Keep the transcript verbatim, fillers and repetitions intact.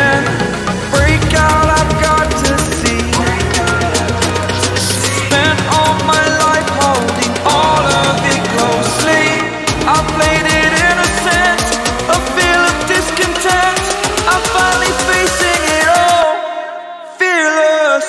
in. Break out, I've got to see. Spent all my life holding all of it closely. I played it innocent, a feel of discontent. I'm finally facing it all, fearless.